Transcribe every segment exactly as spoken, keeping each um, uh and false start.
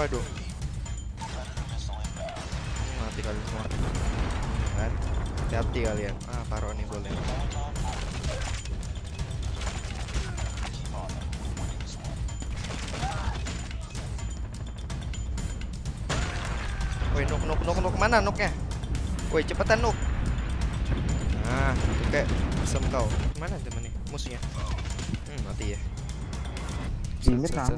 Waduh, mati kalian semua kan? Hati-hati kalian. Ah, paro nih golnya. Woi, nuk nuk nuk nuk mana nuknya? Woi, cepetan nuk. Nah, oke, asem kau. Mana temen nih musuhnya? Hmm, mati ya. Ini kan.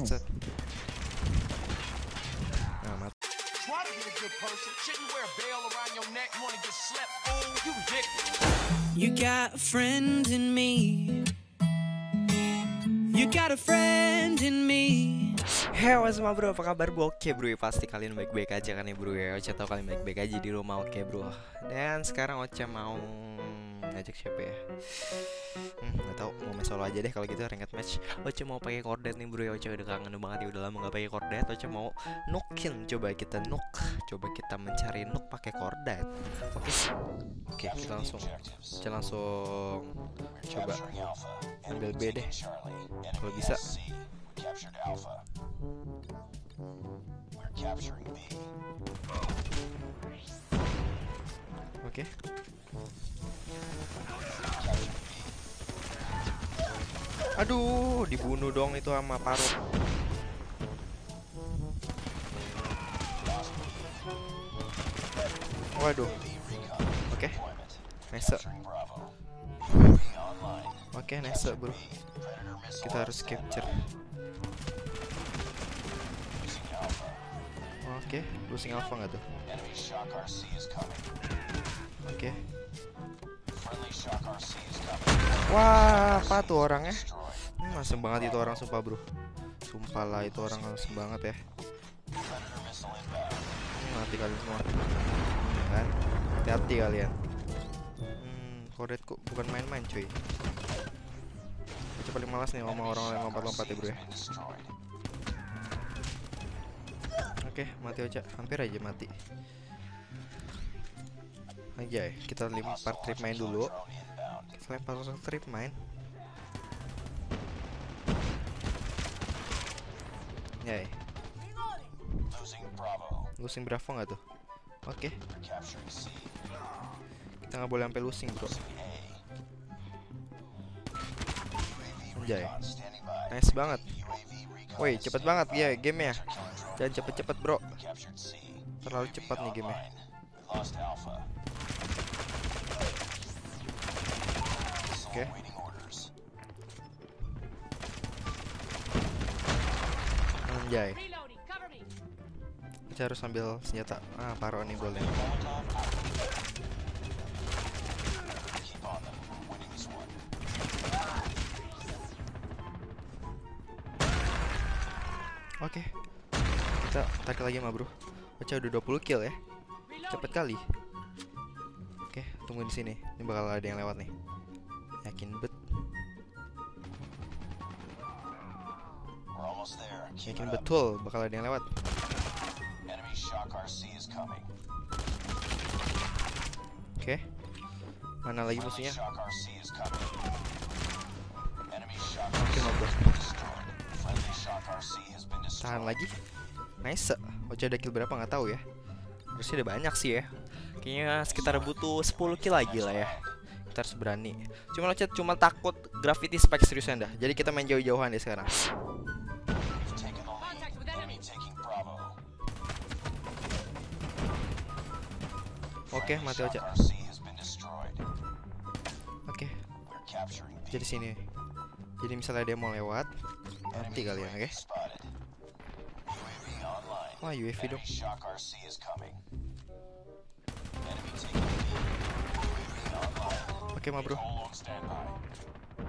You got a friend in me. You got a friend in me. Hey, what's up bro? Apa kabar bro? Oke bro, pasti kalian baik-baik aja kan ya bro ya. Ocha tahu kalian baik-baik aja di rumah, oke bro. Dan sekarang Ocha mau ngajak siapa ya? Hmm, gak tau, mau main solo aja deh kalau gitu, ranked match. Ocha mau pakai cordite nih bro ya. Ocha udah kangen banget ya, udah lama gak pakai cordite. Ocha mau nukin, coba kita nuke, coba kita mencari nuke pakai cordite. Oke, oke, kita langsung, kita langsung coba ambil B deh, kalau bisa. Oke. Aduh, dibunuh dong itu sama Parut. Waduh. Oke, nice. Oke, nice bro. Kita harus capture. Oke, losing alpha nggak tuh? Oke. Wah, apa tuh orangnya? Hmm, asem banget itu orang, sumpah bro. Sumpah lah itu orang asem banget ya. Hmm, hati kalian semua kan? Hati-hati kalian. Hmm, cordite kok bukan main-main cuy. Aku paling malas nih sama orang yang lompat-lompat ya bro ya. Oke, mati Ocha, hampir aja mati. Aja ya, kita lempar trip main dulu. Kita lempar trip main. Yay. Losing Bravo nggak tuh? Oke. Okay. Kita nggak boleh sampai losing bro. Anjay. Nice banget. Woi, cepet banget ya game-nya. Jangan cepet-cepet bro. Terlalu cepat nih game-nya. Oke. Okay. Anjay. Kita harus ambil senjata. Ah, paro nih boleh. Oke. Okay. Kita tarik lagi sama bro. Ocha udah dua puluh kill ya. Cepet kali. Oke, okay, tunggu di sini. Ini bakal ada yang lewat nih. Yakin bet. Yakin betul bakal ada yang lewat. Oke. Mana lagi musuhnya? Oke, mabuk. Tahan lagi. Nice. Ocha ada kill berapa nggak tahu ya. Harusnya ada banyak sih ya. Kayaknya sekitar butuh sepuluh kill lagi lah ya. Kita harus berani. Cuma Ocha cuma takut gravity spike seriusan dah. Jadi kita main jauh-jauhan deh sekarang. Oke, okay, mati Ocha. Oke. Okay. Jadi sini. Jadi misalnya dia mau lewat, nanti kalian oke. Okay? Wah, U A V dong. Oke okay, ma bro.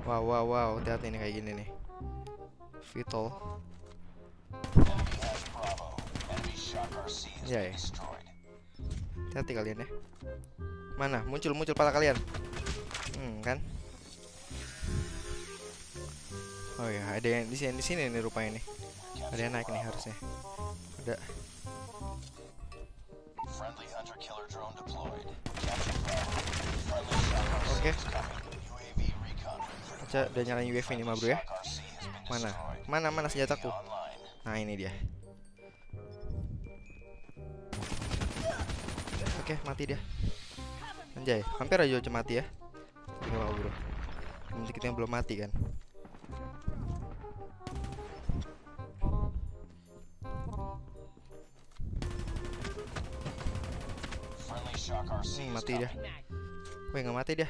Wow wow wow, hati-hati nih kayak gini nih. Vital. Ya, ya. Hati-hati kalian ya. Mana? Muncul muncul pala kalian. Hmm kan? Oh ya, ada yang di sini di sini nih rupanya nih. Ada yang naik nih harusnya. Ada. Oke. Ocha udah nyalain U A V ini mah bro ya. Mana? Mana mana senjataku? Nah, ini dia. Oke, mati dia. Anjay, hampir aja cuma mati ya. Gak apa-apa bro, nanti kita belum mati kan. Hmm, mati dia. Weh, nggak mati dia.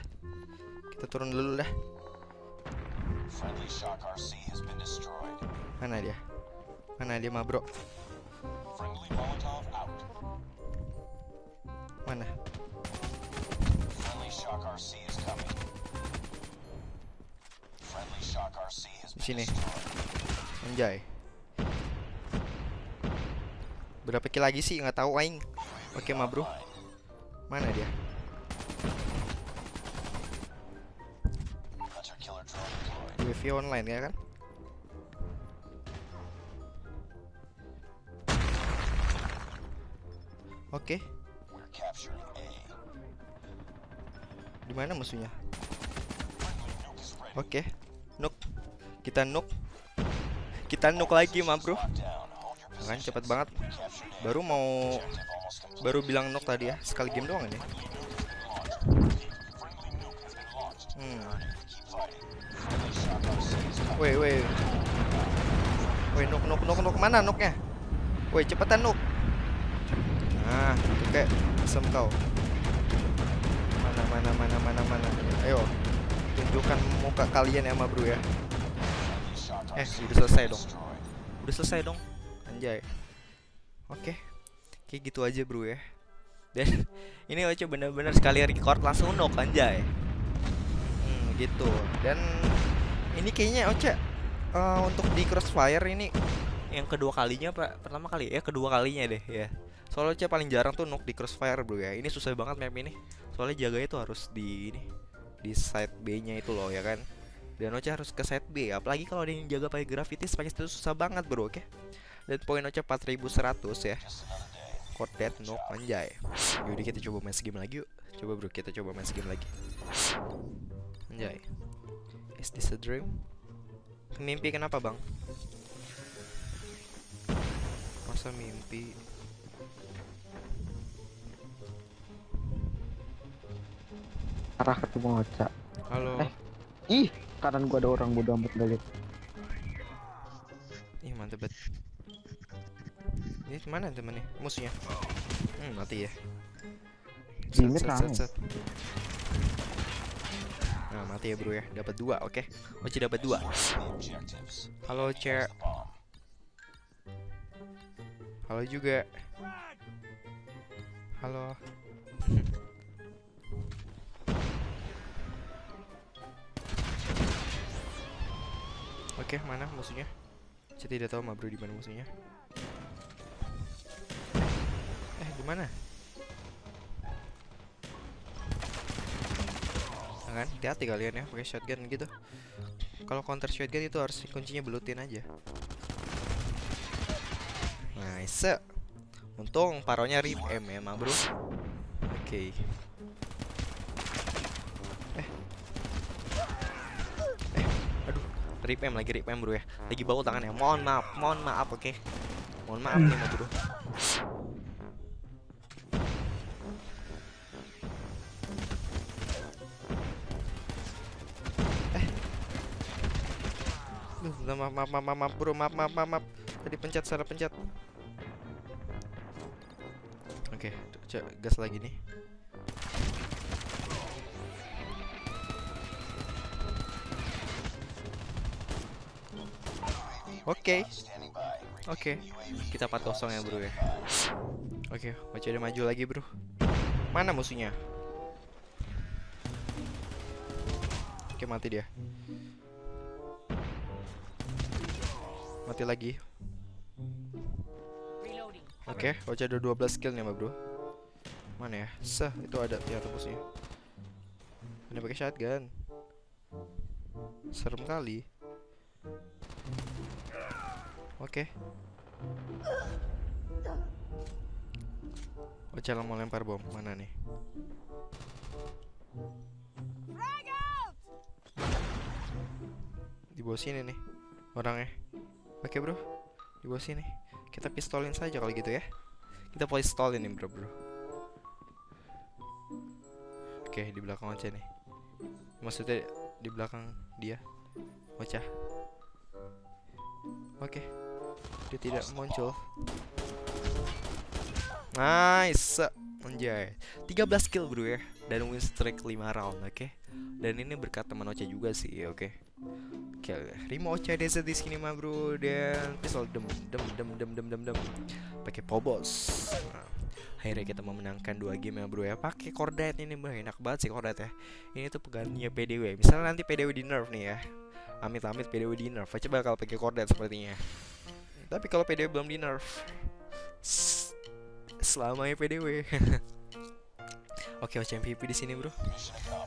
Kita turun dulu dah. Mana dia? Mana dia mah bro? Mana? Di sini. Anjay. Berapa kill lagi sih? Nggak tahu aing. Oke mah bro. Mana dia? U A V online ya kan? Oke. Okay. Di mana musuhnya? Oke, okay. Nuke. Kita nuke. Kita nuke lagi, ma bro. Kan cepat banget. Baru mau baru bilang nuke tadi ya. Sekali game doang ini. Hmm. Woi, woi. Woi, nuke nuke nuke nuke mana nuke-nya? Woi, cepetan nuke. Nah, kayak asem kau. Mana mana mana mana mana. Ayo, tunjukkan muka kalian ya sama bro ya. Eh, udah selesai dong. Udah selesai dong. Anjay. Oke. Kayak gitu aja bro ya. Dan ini aja bener-bener sekali record langsung nok anjay. Hmm, gitu. Dan ini kayaknya Ocha uh, untuk di Crossfire ini yang kedua kalinya Pak. Pertama kali ya, kedua kalinya deh ya. Soalnya paling jarang tuh nuke di Crossfire bro ya. Ini susah banget map ini. Soalnya jaganya tuh harus di ini, di side B-nya itu loh ya kan. Dan Ocha harus ke side B. Apalagi kalau ada yang jaga pakai gravitis, pakai itu susah banget bro, oke. Okay? Dan poin Ocha empat ribu seratus ya. Cordite nuke anjay. Yaudah kita coba main game lagi yuk. Coba bro, kita coba main game lagi. Anjay. Is this a dream? Mimpi kenapa, Bang? Masa mimpi? Arah ketemu Ocha. Halo. Eh, ih, kanan gua ada orang bodoh amat gak liat. Ih, mantep bet. Ini mana temennya? Musuhnya. Hmm, mati ya. Set, set, set, set. Nah, mati ya bro ya. Dapat dua, oke. Okay. Ocha dapat dua. Halo Ocha. Halo juga. Halo. Oke, okay, mana musuhnya? Saya tidak tahu mah bro di mana musuhnya. Eh, di mana? Jangan, hati-hati kalian ya pakai shotgun gitu. Kalau counter shotgun itu harus kuncinya belutin aja. Nice. Untung paronya rib M ya, mah bro. Oke. Okay. Rip M lagi, rip M bro ya. Lagi bau tangannya. Mohon maaf, mohon maaf, oke. Okay? Mohon maaf nih ma bro. Eh. Duh, maaf, maaf, maaf, maaf bro, maaf, maaf, maaf, maaf. Tadi pencet, salah pencet. Oke, okay, coba gas lagi nih. Oke, okay. Oke, okay. Kita empat kosong ya bro ya. Oke, okay. Ocha udah maju lagi bro. Mana musuhnya? Oke, okay, mati dia. Mati lagi. Oke, okay. Ocha ada dua belas kill nih bro. Mana ya? Seh, itu ada ya musuhnya. Ada pakai shotgun. Serem kali. Oke, okay. Ocha mau lempar bom. Mana nih? Di bawah sini nih orangnya. Oke okay, bro, di bawah sini. Kita pistolin saja kalau gitu ya. Kita pistolin nih bro bro. Oke, di belakang Ocha nih. Maksudnya di belakang dia, Ocha. Oke, dia tidak muncul. Nice. Anjay, tiga belas kill bro ya. Dan win streak lima round, oke okay? Dan ini berkat teman Ocha juga sih, oke okay? Oke, okay, Rimo Ocha Desa di sini mah bro. Dan pistol dem dem dem dem dem dem dem pakai Pobos. Nah, akhirnya kita memenangkan dua game ya bro ya. Pakai cordite ini bro, enak banget sih cordite ya. Ini tuh pegantinya P D W. Misalnya nanti P D W di nerf nih ya, amit-amit P D W di nerf, Ocha bakal pakai cordite sepertinya. Tapi kalau P D W belum di nerf, selama P D W. Oke, Ocha M P P di sini bro.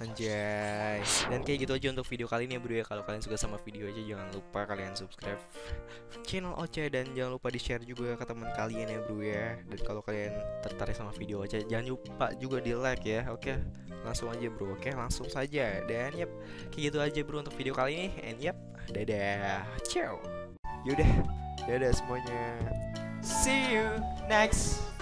Anjay. Dan kayak gitu aja untuk video kali ini ya bro ya. Kalau kalian suka sama video aja, jangan lupa kalian subscribe channel Ocha, dan jangan lupa di share juga ke teman kalian ya bro ya. Dan kalau kalian tertarik sama video Ocha, jangan lupa juga di like ya. Oke, langsung aja bro. Oke, langsung saja. Dan yep, kayak gitu aja bro untuk video kali ini. And yep, dadah, ciao. Yaudah, dadah semuanya. See you next.